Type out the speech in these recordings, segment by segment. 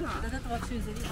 Да, да, вообще зависит.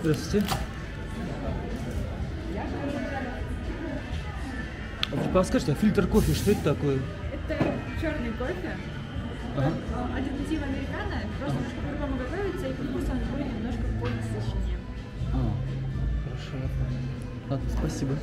Здравствуйте. А вы подскажете, а фильтр кофе, что это такое? Это черный кофе. Ага. Альтернатива американо. Просто немножко по-другому готовится, и по вкусу он будет немножко более сочнее. А, хорошо. Ладно, спасибо.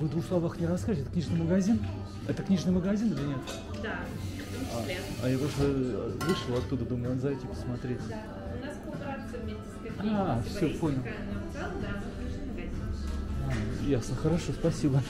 Вы двух словах не расскажете, это книжный магазин? Это книжный магазин или нет? Да, в том числе. А я просто вышел оттуда, думаю, надо зайти посмотреть. Да, у нас коллаборация вместе с кофейней. А, все, понял. А, ясно, хорошо, спасибо.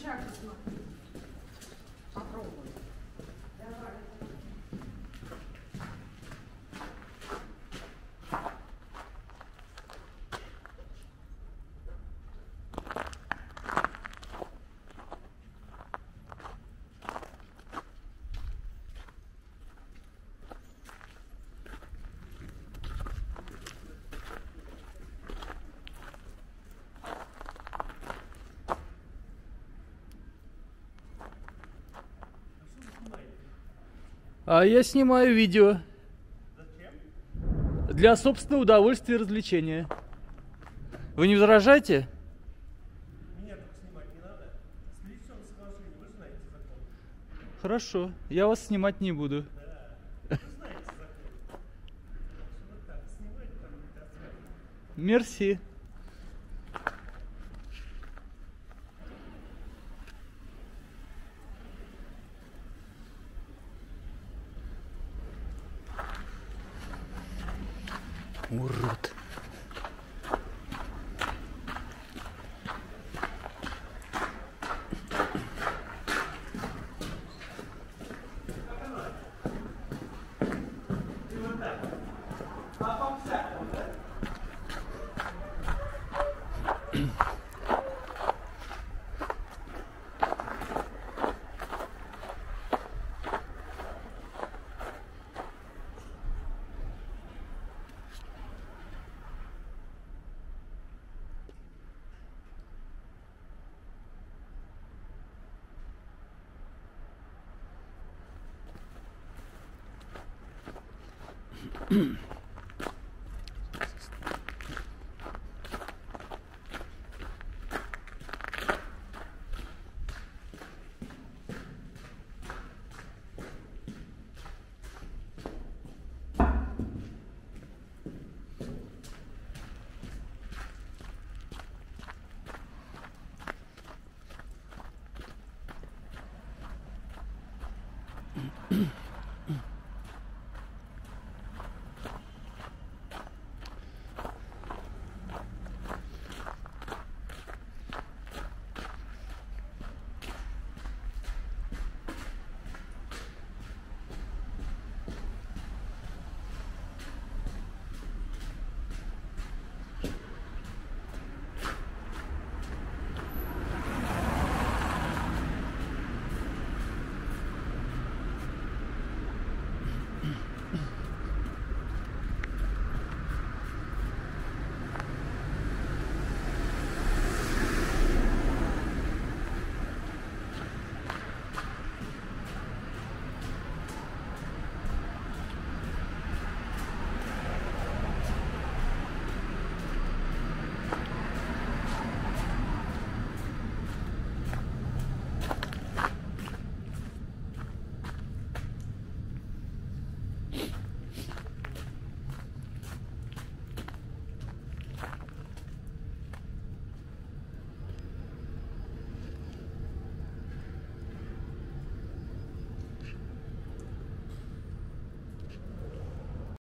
чашечку попробуй. Давай. А я снимаю видео. Зачем? Для собственного удовольствия и развлечения. Вы не возражаете? Меня только снимать не надо. С лицом соглашения вы знаете закон. Хорошо, я вас снимать не буду. Да, вы знаете закон. Вот так, снимайте там не доставляйте. Мерси. Урод.